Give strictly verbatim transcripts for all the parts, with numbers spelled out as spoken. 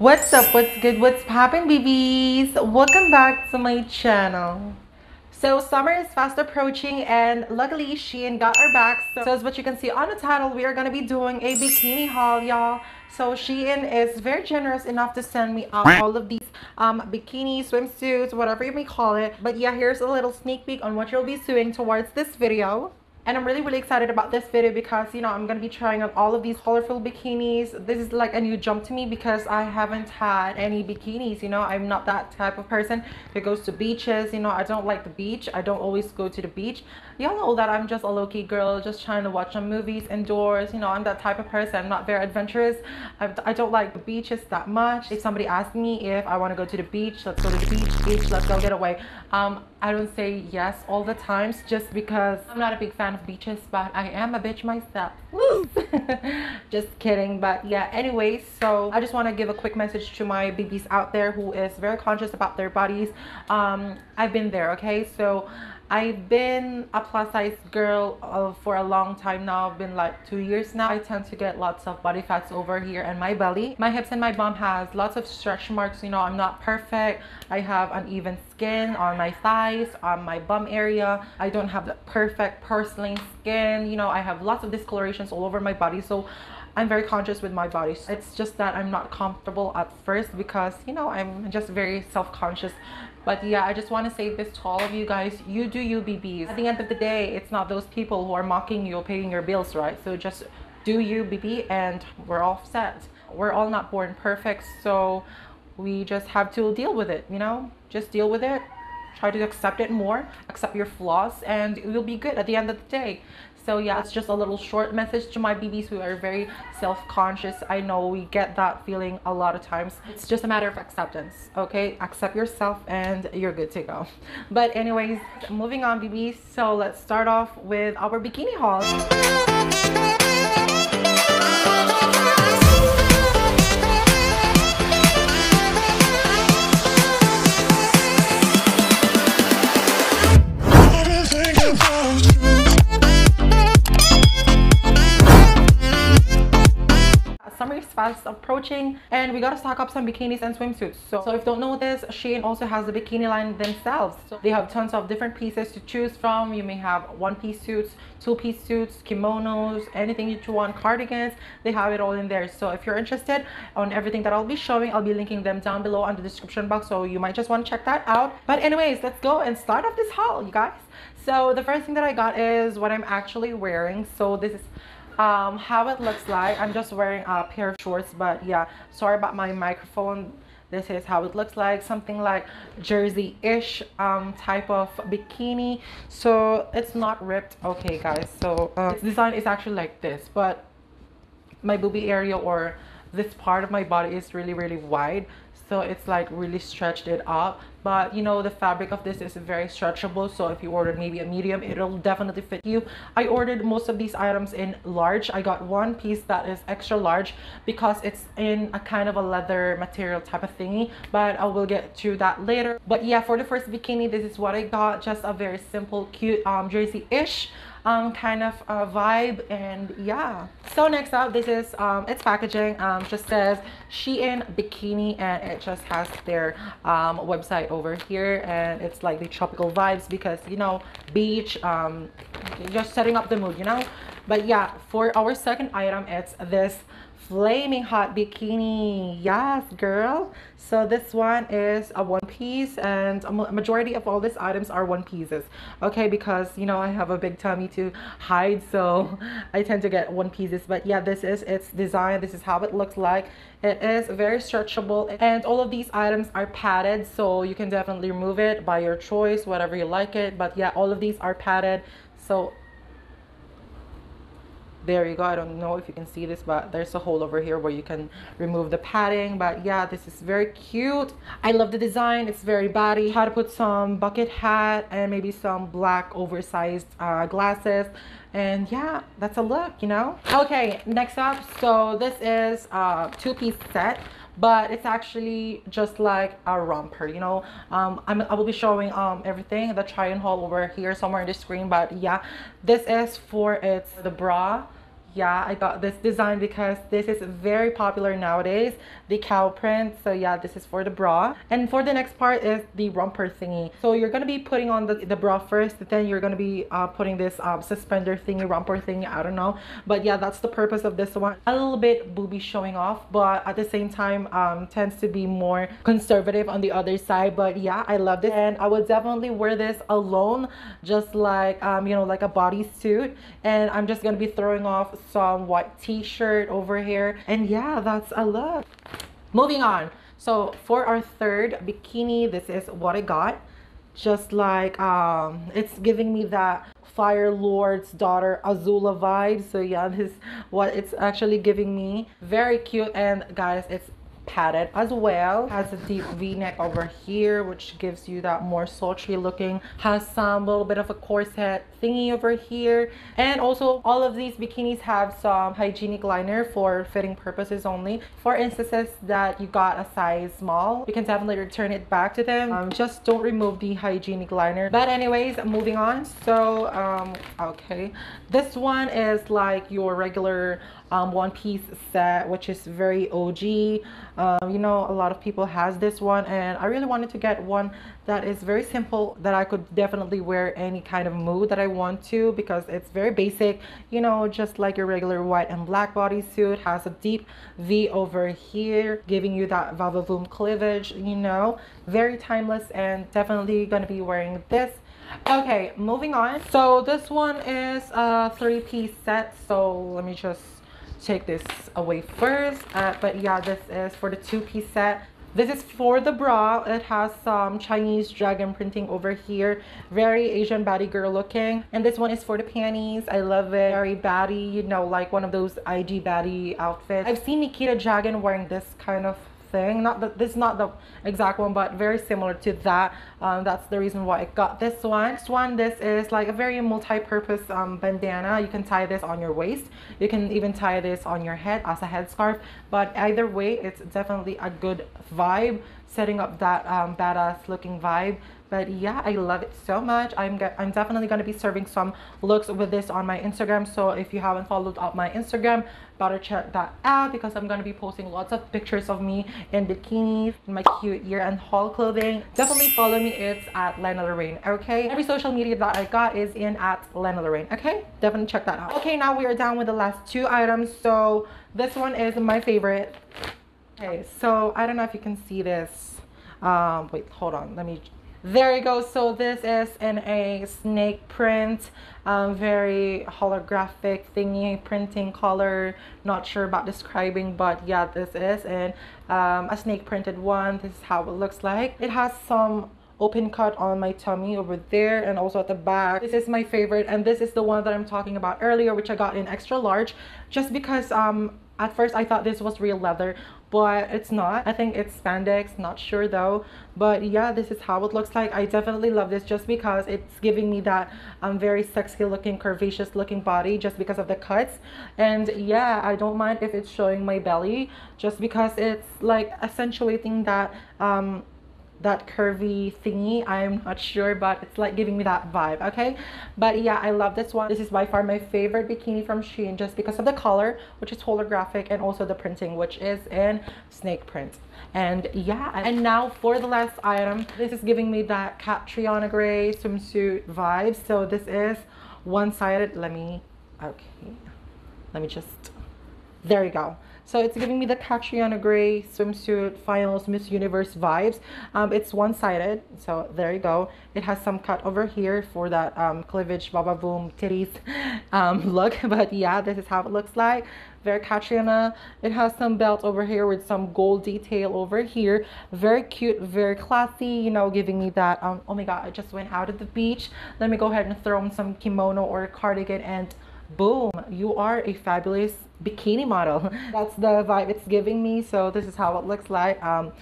What's up? What's good? What's poppin', babies? Welcome back to my channel. So summer is fast approaching, and luckily Shein got our backs. So, so as what you can see on the title, we are going to be doing a bikini haul, y'all. So Shein is very generous enough to send me up all of these um bikinis, swimsuits, whatever you may call it. But yeah, here's a little sneak peek on what you'll be seeing towards this video. And I'm really, really excited about this video because, you know, I'm going to be trying on all of these colorful bikinis. This is like a new jump to me because I haven't had any bikinis, you know. I'm not that type of person that goes to beaches, you know. I don't like the beach. I don't always go to the beach. Y'all know that I'm just a low-key girl, just trying to watch some movies indoors. You know, I'm that type of person. I'm not very adventurous. I've, I don't like the beaches that much. If somebody asks me if I want to go to the beach, let's go to the beach, beach, let's go get away. Um, I don't say yes all the times just because I'm not a big fan of beaches, but I am a bitch myself. Just kidding. But yeah, anyways, so I just want to give a quick message to my babies out there who is very conscious about their bodies. um I've been there, okay? So I've been a plus size girl uh, for a long time now. I've been like two years now. I tend to get lots of body fats over here and my belly. My hips and my bum has lots of stretch marks, you know. I'm not perfect. I have uneven skin on my thighs, on my bum area. I don't have the perfect porcelain skin, you know. I have lots of discolorations all over my body, so I'm very conscious with my body. It's just that I'm not comfortable at first because, you know, I'm just very self-conscious. But yeah, I just want to say this to all of you guys. You do you, B Bs. At the end of the day, it's not those people who are mocking you or paying your bills, right? So just do you, B B, and we're all set. We're all not born perfect, so we just have to deal with it, you know? Just deal with it. Try to accept it more. Accept your flaws, and you'll be good at the end of the day. So yeah, it's just a little short message to my B Bs who are very self-conscious. I know we get that feeling a lot of times. It's just a matter of acceptance, okay? Accept yourself and you're good to go. But anyways, moving on, B Bs. So let's start off with our bikini haul. Fast approaching, and we gotta stock up some bikinis and swimsuits. So, so if you don't know this, Shein also has a bikini line themselves. So they have tons of different pieces to choose from. You may have one-piece suits, two-piece suits, kimonos, anything you want, cardigans. They have it all in there. So if you're interested on everything that I'll be showing, I'll be linking them down below on the description box, so you might just want to check that out. But anyways, let's go and start off this haul, you guys. So the first thing that I got is what I'm actually wearing. So this is Um, how it looks like. I'm just wearing a pair of shorts, but yeah, sorry about my microphone. This is how it looks like, something like jersey-ish um, type of bikini. So it's not ripped, okay guys. So uh, this design is actually like this, but my boobie area or this part of my body is really, really wide, so it's like really stretched it up. But you know, the fabric of this is very stretchable, so if you ordered maybe a medium, it'll definitely fit you. I ordered most of these items in large. I got one piece that is extra large because it's in a kind of a leather material type of thingy, but I will get to that later. But yeah, for the first bikini, this is what I got. Just a very simple, cute um jersey-ish um kind of a vibe. And yeah, so next up, this is um it's packaging. Um just says Shein bikini, and it just has their um website over here, and it's like the tropical vibes because, you know, beach, um just setting up the mood, you know. But yeah, for our second item, it's this flaming hot bikini. Yes girl. So this one is a one piece, and a majority of all these items are one pieces, okay, because, you know, I have a big tummy to hide, so I tend to get one pieces. But yeah, this is its design. This is how it looks like. It is very stretchable, and all of these items are padded, so you can definitely remove it by your choice, whatever you like it. But yeah, all of these are padded, so there you go. I don't know if you can see this, but there's a hole over here where you can remove the padding. But yeah, this is very cute. I love the design. It's very batty. How to put some bucket hat and maybe some black oversized uh, glasses. And yeah, that's a look, you know. Okay, next up. So this is a two-piece set, but it's actually just like a romper, you know. um I'm, I will be showing um everything, the try and haul over here somewhere in the screen. But yeah, this is for it's the bra. yeah, I got this design because this is very popular nowadays, the cow print. So yeah, this is for the bra. And for the next part is the romper thingy. So you're going to be putting on the, the bra first, then you're going to be uh, putting this um, suspender thingy, romper thingy, I don't know. But yeah, that's the purpose of this one. A little bit booby showing off, but at the same time um, tends to be more conservative on the other side. But yeah, I love this, and I would definitely wear this alone, just like um, you know, like a bodysuit. And I'm just going to be throwing off some white t-shirt over here, and yeah, that's a look. Moving on, so for our third bikini, this is what I got. Just like um it's giving me that Fire Lord's Daughter Azula vibe. So yeah, this is what it's actually giving me. Very cute, and guys, it's padded as well. Has a deep v-neck over here, which gives you that more sultry looking. Has some little bit of a corset thingy over here, and also all of these bikinis have some hygienic liner for fitting purposes only. For instances that you got a size small, you can definitely return it back to them. Um, just don't remove the hygienic liner. But anyways, moving on. So um okay, this one is like your regular um one-piece set, which is very O G. Um, you know, a lot of people has this one, and I really wanted to get one that is very simple, that I could definitely wear any kind of mood that I want to, because it's very basic, you know, just like your regular white and black bodysuit. Has a deep V over here, giving you that vavavoom cleavage, you know, very timeless, and definitely gonna be wearing this. Okay, moving on. So this one is a three-piece set, so let me just take this away first. Uh, but yeah, this is for the two-piece set. This is for the bra. It has some um, Chinese dragon printing over here, very Asian baddie girl looking. And this one is for the panties. I love it. Very baddie, you know, like one of those I G baddie outfits. I've seen Nikita Dragon wearing this kind of thing. Not that this is not the exact one, but very similar to that. Um, that's the reason why I got this one. Next one, this is like a very multi-purpose um, bandana. You can tie this on your waist, you can even tie this on your head as a headscarf, but either way, it's definitely a good vibe, setting up that um, badass looking vibe. But yeah, I love it so much. I'm get, I'm definitely going to be serving some looks with this on my Instagram, so if you haven't followed up my Instagram, better check that out, because I'm going to be posting lots of pictures of me in bikinis, in my cute year-end haul clothing. Definitely follow me. It's at Lenna Leraine, okay? Every social media that I got is in at Lenna Leraine, okay? Definitely check that out. Okay, now we are down with the last two items. So this one is my favorite. Okay, so I don't know if you can see this. Um, wait, hold on. Let me... There you go. So this is in a snake print, um, very holographic thingy, printing color, not sure about describing, but yeah, this is in um, a snake printed one. This is how it looks like. It has some open cut on my tummy over there, and also at the back. This is my favorite, and this is the one that I'm talking about earlier, which I got in extra large, just because um at first I thought this was real leather, but it's not. I think it's spandex, not sure though. But yeah, this is how it looks like. I definitely love this just because it's giving me that um very sexy looking, curvaceous looking body, just because of the cuts. And yeah, I don't mind if it's showing my belly, just because it's like accentuating that um that curvy thingy. I'm not sure, but it's like giving me that vibe, okay? But yeah, I love this one. This is by far my favorite bikini from Shein, just because of the color, which is holographic, and also the printing, which is in snake print. And yeah, and now for the last item, this is giving me that Catriona Gray swimsuit vibe. So this is one-sided. Let me okay let me just there you go. So it's giving me the Catriona Gray swimsuit finals Miss Universe vibes. Um, it's one-sided, so there you go. It has some cut over here for that um, cleavage, baba boom, titties um, look. But yeah, this is how it looks like. Very Catriona. It has some belt over here with some gold detail over here. Very cute, very classy, you know, giving me that, um, oh my God, I just went out of the beach. Let me go ahead and throw in some kimono or cardigan, and boom, you are a fabulous bikini model. That's the vibe it's giving me. So this is how it looks like. um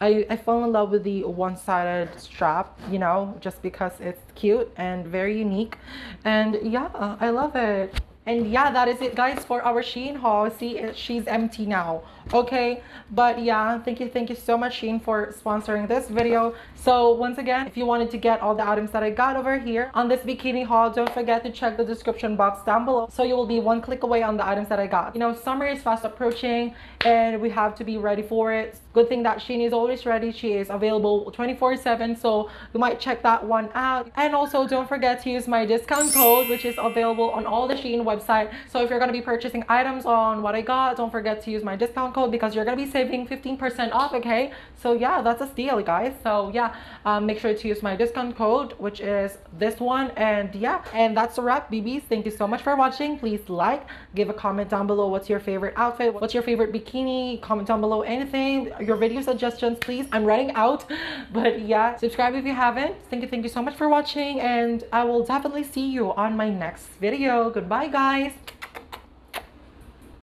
I, I fell in love with the one-sided strap, you know, just because it's cute and very unique. And yeah, I love it. And yeah, that is it, guys, for our Shein haul. See, she's empty now, okay? But yeah, thank you thank you so much, Shein, for sponsoring this video. So once again, if you wanted to get all the items that I got over here on this bikini haul, don't forget to check the description box down below, so you will be one click away on the items that I got. You know, summer is fast approaching and we have to be ready for it. Good thing that Shein is always ready. She is available twenty-four seven, so you might check that one out. And also don't forget to use my discount code, which is available on all the Shein website. So if you're going to be purchasing items on what I got, don't forget to use my discount code because you're going to be saving fifteen percent off, okay? So yeah, that's a steal, guys. So yeah, um, make sure to use my discount code, which is this one. And yeah, and that's a wrap, B Bs. Thank you so much for watching. Please like, give a comment down below. What's your favorite outfit? What's your favorite bikini? Comment down below anything. Your video suggestions, please. I'm running out. But yeah, subscribe if you haven't. Thank you, thank you so much for watching, and I will definitely see you on my next video. Goodbye, guys.